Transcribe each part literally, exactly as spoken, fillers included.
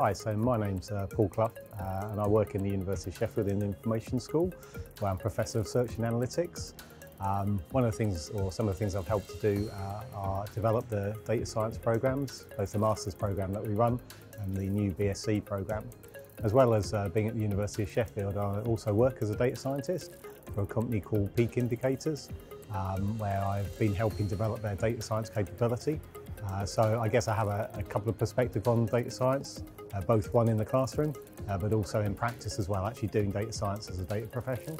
Hi, so my name's uh, Paul Clough uh, and I work in the University of Sheffield in the Information School, where I'm Professor of Search and Analytics. Um, one of the things, or some of the things I've helped to do uh, are develop the data science programmes, both the Masters programme that we run and the new B S c programme. As well as uh, being at the University of Sheffield, I also work as a data scientist for a company called Peak Indicators, um, where I've been helping develop their data science capability. Uh, so I guess I have a, a couple of perspectives on data science, uh, both one in the classroom, uh, but also in practice as well, actually doing data science as a data profession.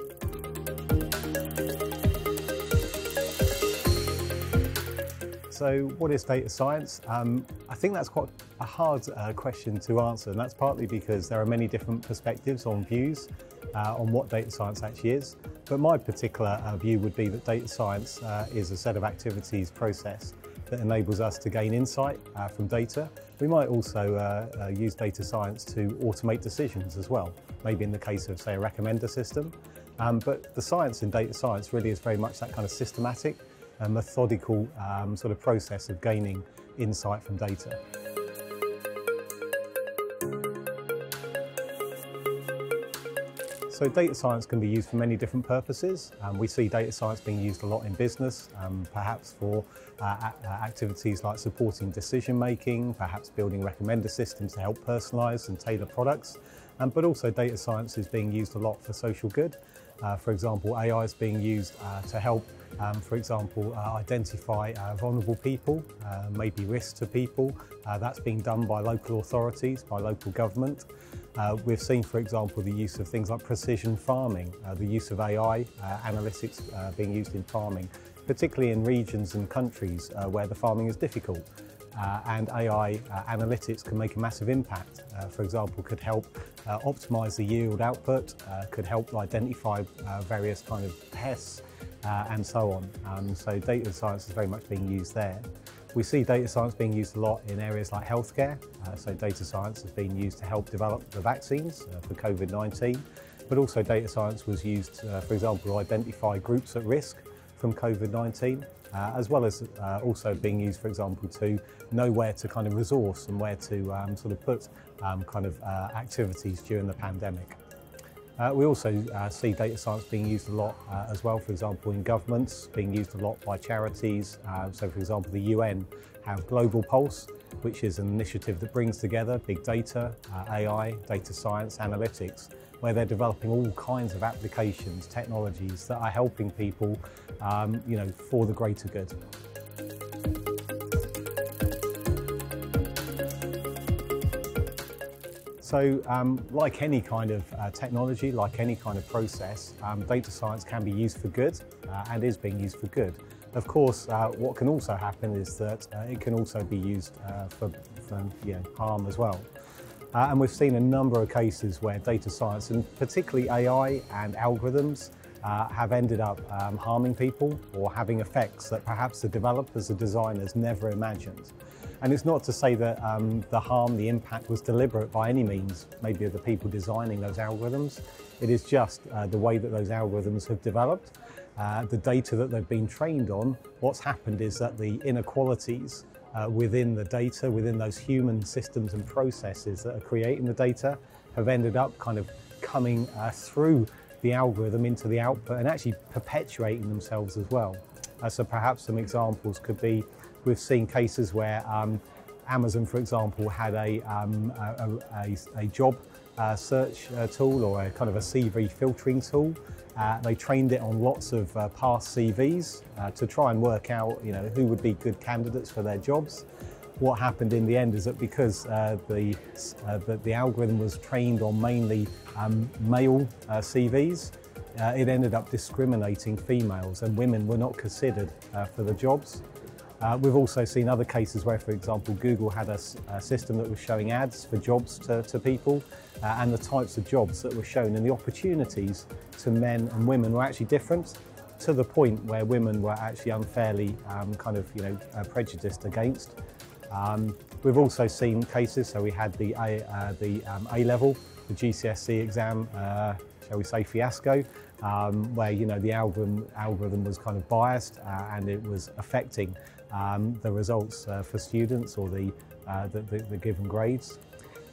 So what is data science? Um, I think that's quite a hard uh, question to answer, and that's partly because there are many different perspectives on views uh, on what data science actually is. But my particular uh, view would be that data science uh, is a set of activities process that enables us to gain insight uh, from data. We might also uh, uh, use data science to automate decisions as well, maybe in the case of, say, a recommender system. Um, but the science in data science really is very much that kind of systematic, a methodical um, sort of process of gaining insight from data. So data science can be used for many different purposes. Um, we see data science being used a lot in business, um, perhaps for uh, activities like supporting decision making, perhaps building recommender systems to help personalise and tailor products. Um, but also data science is being used a lot for social good. Uh, for example, A I is being used uh, to help, um, for example, uh, identify uh, vulnerable people, uh, maybe risks to people. Uh, that's being done by local authorities, by local government. Uh, we've seen, for example, the use of things like precision farming, uh, the use of A I uh, analytics uh, being used in farming, particularly in regions and countries uh, where the farming is difficult. Uh, and A I uh, analytics can make a massive impact. Uh, for example, could help uh, optimise the yield output, uh, could help identify uh, various kind of pests uh, and so on. Um, so data science is very much being used there. We see data science being used a lot in areas like healthcare. Uh, so data science has been used to help develop the vaccines uh, for COVID nineteen, but also data science was used, uh, for example, to identify groups at risk from COVID nineteen. Uh, as well as uh, also being used, for example, to know where to kind of resource and where to um, sort of put um, kind of uh, activities during the pandemic. Uh, we also uh, see data science being used a lot uh, as well, for example, in governments, being used a lot by charities. Uh, so, for example, the U N have Global Pulse, which is an initiative that brings together big data, uh, A I, data science, analytics, where they're developing all kinds of applications, technologies that are helping people, um, you know, for the greater good. So um, like any kind of uh, technology, like any kind of process, um, data science can be used for good uh, and is being used for good. Of course, uh, what can also happen is that uh, it can also be used uh, for, for you know, harm as well. Uh, and we've seen a number of cases where data science, and particularly A I and algorithms, uh, have ended up um, harming people or having effects that perhaps the developers or designers never imagined. And it's not to say that um, the harm, the impact was deliberate by any means, maybe of the people designing those algorithms. It is just uh, the way that those algorithms have developed, uh, the data that they've been trained on. What's happened is that the inequalities Uh, within the data, within those human systems and processes that are creating the data, have ended up kind of coming uh, through the algorithm into the output and actually perpetuating themselves as well. Uh, so perhaps some examples could be, we've seen cases where um, Amazon, for example, had a, um, a, a, a job uh, search uh, tool, or a kind of a C V filtering tool. Uh, they trained it on lots of uh, past C Vs uh, to try and work out, you know, who would be good candidates for their jobs. What happened in the end is that because uh, the, uh, the, the algorithm was trained on mainly um, male uh, C Vs, uh, it ended up discriminating females, and women were not considered uh, for the jobs. Uh, we've also seen other cases where, for example, Google had a, a system that was showing ads for jobs to, to people, uh, and the types of jobs that were shown and the opportunities to men and women were actually different, to the point where women were actually unfairly um, kind of, you know, uh, prejudiced against. Um, we've also seen cases, so we had the A, uh, the um, A-level, the G C S E exam, uh, shall we say, fiasco, um, where, you know, the algorithm, algorithm was kind of biased uh, and it was affecting Um, the results uh, for students, or the, uh, the, the, the given grades.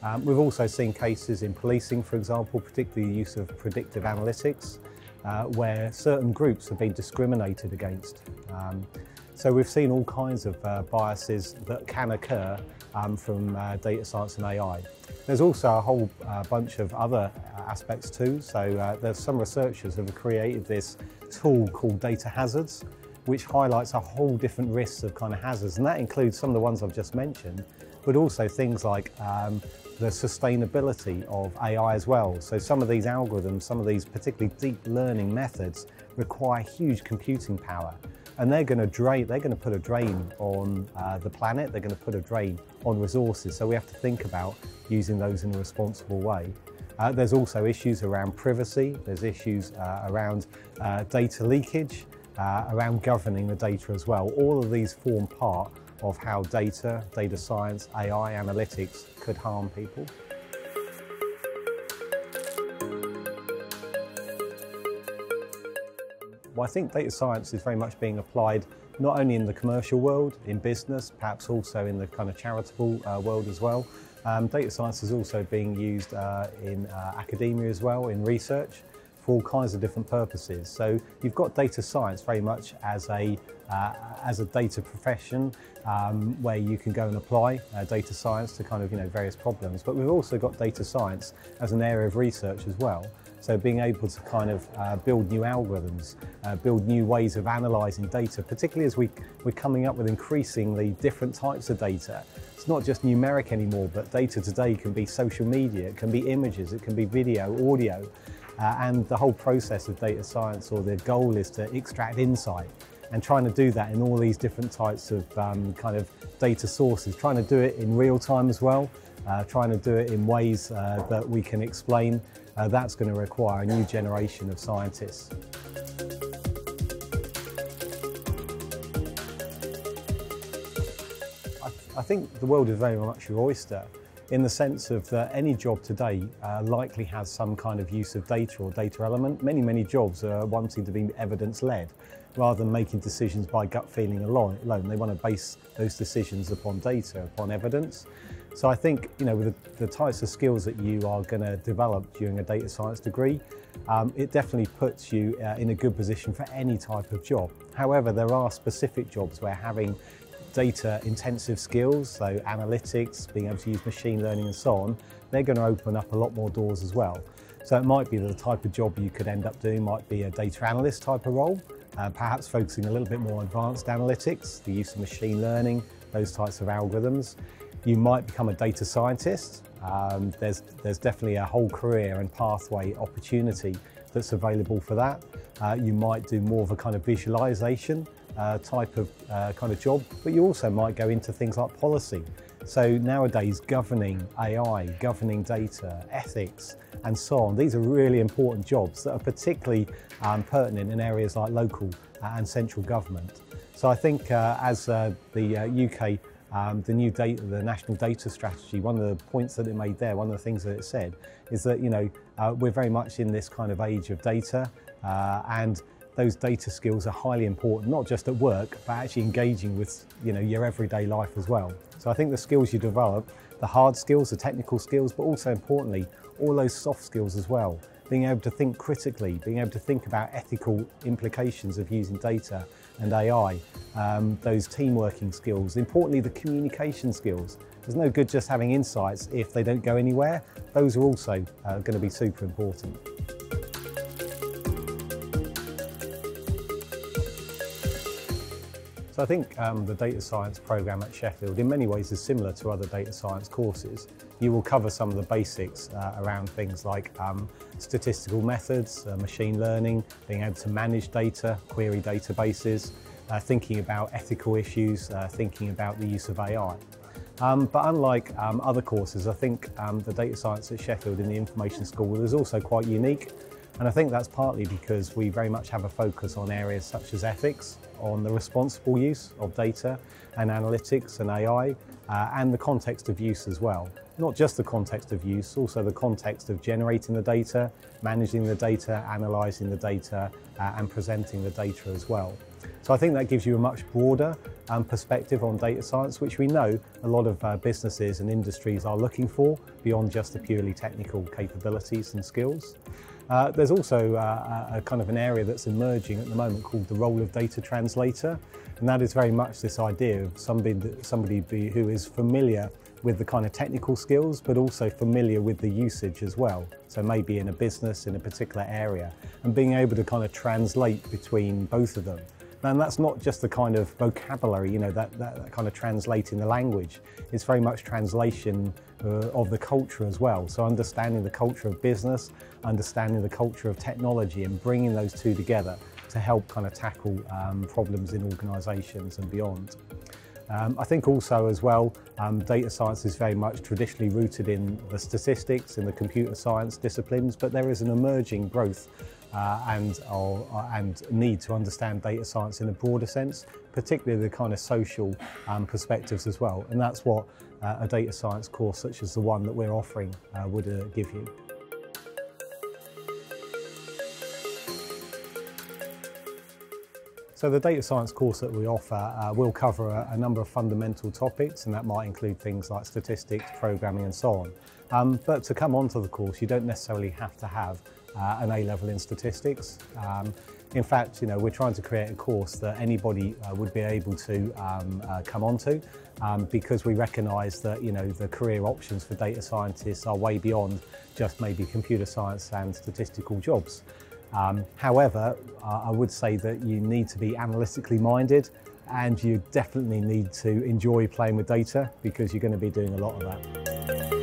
Um, we've also seen cases in policing, for example, particularly the use of predictive analytics, uh, where certain groups have been discriminated against. Um, so we've seen all kinds of uh, biases that can occur um, from uh, data science and A I. There's also a whole uh, bunch of other aspects too. So uh, there's some researchers who have created this tool called Data Hazards, which highlights a whole different risks of kind of hazards, and that includes some of the ones I've just mentioned, but also things like um, the sustainability of A I as well. So some of these algorithms, some of these particularly deep learning methods require huge computing power, and they're going to drain, they're going to put a drain on uh, the planet, they're going to put a drain on resources, so we have to think about using those in a responsible way. Uh, there's also issues around privacy, there's issues uh, around uh, data leakage, Uh, around governing the data as well. All of these form part of how data, data science, A I, analytics could harm people. Well, I think data science is very much being applied not only in the commercial world, in business, perhaps also in the kind of charitable uh, world as well. Um, data science is also being used uh, in uh, academia as well, in research, all kinds of different purposes. So you've got data science very much as a uh, as a data profession um, where you can go and apply uh, data science to kind of you know various problems, but we've also got data science as an area of research as well. So being able to kind of uh, build new algorithms, uh, build new ways of analysing data, particularly as we, we're coming up with increasingly different types of data. It's not just numeric anymore, but data today can be social media, it can be images, it can be video, audio. Uh, and the whole process of data science, or the goal, is to extract insight, and trying to do that in all these different types of um, kind of data sources, trying to do it in real time as well, uh, trying to do it in ways uh, that we can explain, uh, that's going to require a new generation of scientists. I, th I think the world is very much your oyster, in the sense of that any job today uh, likely has some kind of use of data or data element. Many, many jobs are wanting to be evidence-led rather than making decisions by gut feeling alone. They want to base those decisions upon data, upon evidence. So I think you know, with the, the types of skills that you are going to develop during a data science degree, um, it definitely puts you uh, in a good position for any type of job. However, there are specific jobs where having data intensive skills, so analytics, being able to use machine learning and so on, they're going to open up a lot more doors as well. So it might be that the type of job you could end up doing might be a data analyst type of role, uh, perhaps focusing a little bit more on advanced analytics, the use of machine learning, those types of algorithms. You might become a data scientist. Um, there's, there's definitely a whole career and pathway opportunity that's available for that. Uh, you might do more of a kind of visualization Uh, type of uh, kind of job, but you also might go into things like policy. So nowadays, governing A I, governing data, ethics and so on, these are really important jobs that are particularly um, pertinent in areas like local and central government. So I think uh, as uh, the uh, U K, um, the new data, the national data strategy, one of the points that it made there, one of the things that it said is that you know uh, we're very much in this kind of age of data, uh, and those data skills are highly important, not just at work, but actually engaging with you know, your everyday life as well. So I think the skills you develop, the hard skills, the technical skills, but also importantly, all those soft skills as well. Being able to think critically, being able to think about ethical implications of using data and A I, um, those team working skills, importantly the communication skills. There's no good just having insights if they don't go anywhere. Those are also uh, going to be super important. So I think um, the data science programme at Sheffield in many ways is similar to other data science courses. You will cover some of the basics uh, around things like um, statistical methods, uh, machine learning, being able to manage data, query databases, uh, thinking about ethical issues, uh, thinking about the use of A I. Um, but unlike um, other courses, I think um, the data science at Sheffield in the Information School is also quite unique. And I think that's partly because we very much have a focus on areas such as ethics, on the responsible use of data and analytics and A I, uh, and the context of use as well. Not just the context of use, also the context of generating the data, managing the data, analysing the data, uh, and presenting the data as well. So I think that gives you a much broader um, perspective on data science, which we know a lot of uh, businesses and industries are looking for beyond just the purely technical capabilities and skills. Uh, there's also uh, a, a kind of an area that's emerging at the moment called the role of data translator, and that is very much this idea of somebody, somebody be, who is familiar with the kind of technical skills but also familiar with the usage as well. So maybe in a business in a particular area, and being able to kind of translate between both of them. And that's not just the kind of vocabulary, you know, that, that, that kind of translating the language. It's very much translation uh, of the culture as well. So understanding the culture of business, understanding the culture of technology, and bringing those two together to help kind of tackle um, problems in organisations and beyond. Um, I think also as well, um, data science is very much traditionally rooted in the statistics, in the computer science disciplines, but there is an emerging growth uh, and, or, and need to understand data science in a broader sense, particularly the kind of social um, perspectives as well. And that's what uh, a data science course such as the one that we're offering uh, would uh, give you. So the data science course that we offer uh, will cover a, a number of fundamental topics, and that might include things like statistics, programming and so on. Um, but to come onto the course, you don't necessarily have to have uh, an A level in statistics. Um, in fact, you know, we're trying to create a course that anybody uh, would be able to um, uh, come onto, um, because we recognise that, you know, the career options for data scientists are way beyond just maybe computer science and statistical jobs. Um, however, uh, I would say that you need to be analytically minded, and you definitely need to enjoy playing with data, because you're going to be doing a lot of that.